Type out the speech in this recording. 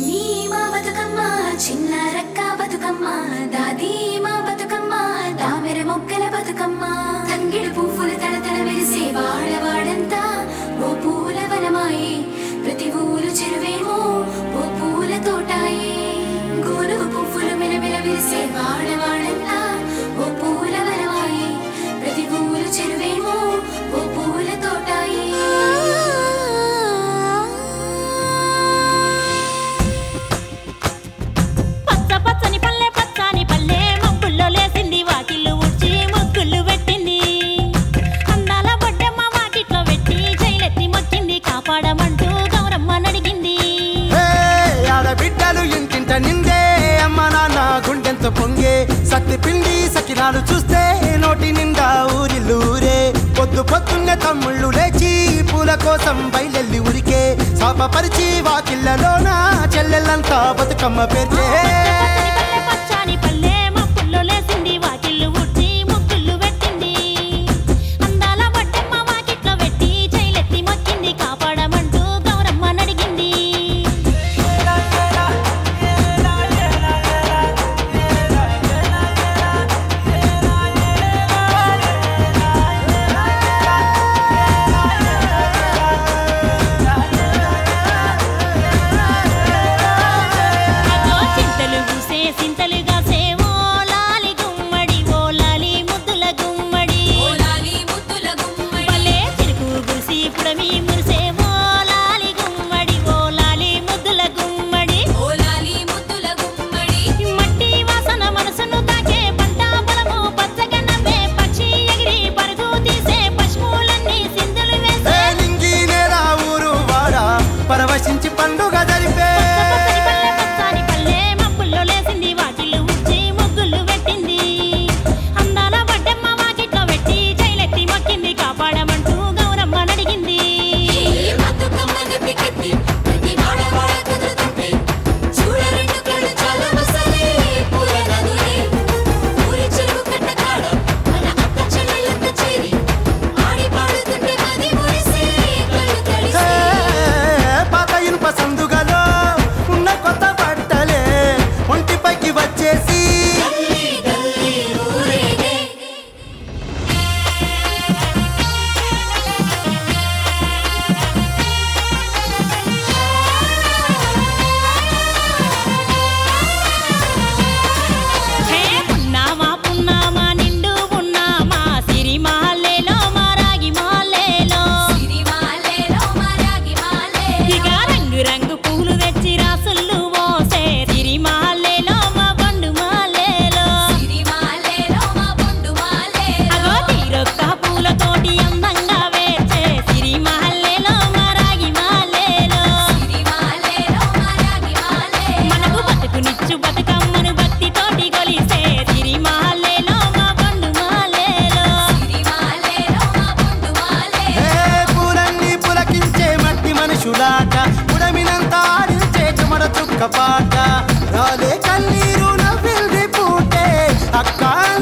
చిన్ని మా బతుకమ్మ చిన్న రక్క బతుకమ్మ దాది మా బతుకమ్మ దామెర మొగ్గల బతుకమ్మ తంగిడి పువ్వుల తడతడ మెరిసే వాడవాడంతా ఓ పూల వనమాయే ప్రతి ఊరు చెరువేమో ఓ పూల తోటాయే గోనుగ పువ్వులు మెలమెల విరిసే వాడవాడంతా ఓ పూల వనమాయే ప్రతి ఊరు చెరువేమో ఓ పూల తోటాయే పొంగే సత్తి పిండి సకినాలు చూస్తే నోటి నిండా ఊరిల్లూరే పొద్దు పొద్దున్న తమ్ముళ్ళు లేచి పూల కోసం బయలెల్లి ఊరికే సాప పరిచి వాకిళ్ళలోన చెల్లెళ్ళంతా Bathukamma పేర్చే Kapata, rale kanniru na villi poote akka.